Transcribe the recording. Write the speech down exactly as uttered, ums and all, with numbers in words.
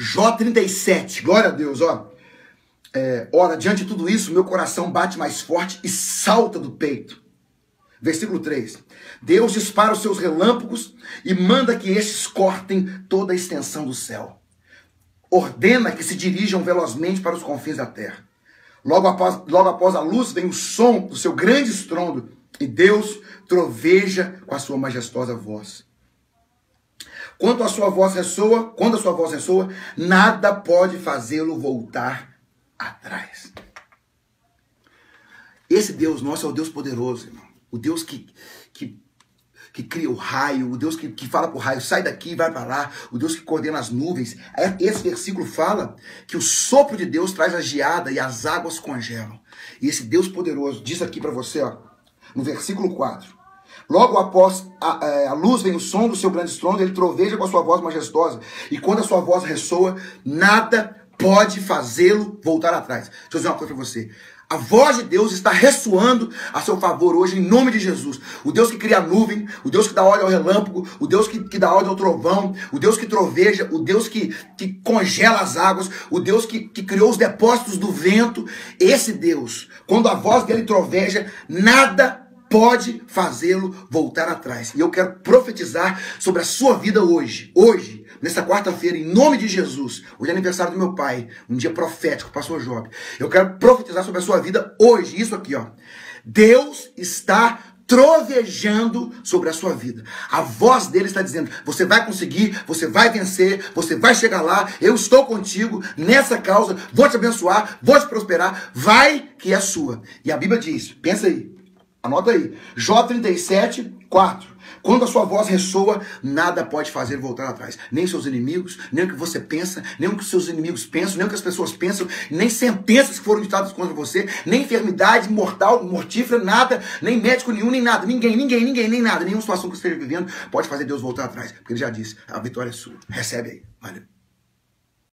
Jó trinta e sete, glória a Deus, ó. É, ora, diante de tudo isso, meu coração bate mais forte e salta do peito. Versículo três. Deus dispara os seus relâmpagos e manda que estes cortem toda a extensão do céu. Ordena que se dirijam velozmente para os confins da terra. Logo após, logo após a luz vem o som do seu grande estrondo e Deus troveja com a sua majestosa voz. Quando a sua voz ressoa, quando a sua voz ressoa, nada pode fazê-lo voltar atrás. Esse Deus nosso é o Deus poderoso, irmão. O Deus que, que, que cria o raio, o Deus que, que fala para o raio, sai daqui e vai para lá, o Deus que coordena as nuvens. Esse versículo fala que o sopro de Deus traz a geada e as águas congelam. E esse Deus poderoso diz aqui para você, ó, no versículo quatro. Logo após a, a luz vem o som do seu grande estrondo, ele troveja com a sua voz majestosa. E quando a sua voz ressoa, nada pode fazê-lo voltar atrás. Deixa eu dizer uma coisa para você. A voz de Deus está ressoando a seu favor hoje, em nome de Jesus. O Deus que cria a nuvem, o Deus que dá ordem ao relâmpago, o Deus que, que dá ordem ao trovão, o Deus que troveja, o Deus que, que congela as águas, o Deus que, que criou os depósitos do vento. Esse Deus, quando a voz dele troveja, nada pode fazê-lo voltar atrás. E eu quero profetizar sobre a sua vida hoje, hoje, nesta quarta-feira, em nome de Jesus. Hoje é aniversário do meu pai, um dia profético, pastor Jobi. Eu quero profetizar sobre a sua vida hoje, isso aqui, ó. Deus está trovejando sobre a sua vida. A voz dele está dizendo, você vai conseguir, você vai vencer, você vai chegar lá, eu estou contigo nessa causa, vou te abençoar, vou te prosperar, vai que é sua. E a Bíblia diz, pensa aí, anota aí, Jó trinta e sete, quatro. Quando a sua voz ressoa, nada pode fazer voltar atrás. Nem seus inimigos, nem o que você pensa, nem o que seus inimigos pensam, nem o que as pessoas pensam, nem sentenças que foram ditadas contra você, nem enfermidade mortal, mortífera, nada, nem médico nenhum, nem nada. Ninguém, ninguém, ninguém, nem nada. Nenhuma situação que você esteja vivendo pode fazer Deus voltar atrás. Porque ele já disse, a vitória é sua. Recebe aí. Valeu.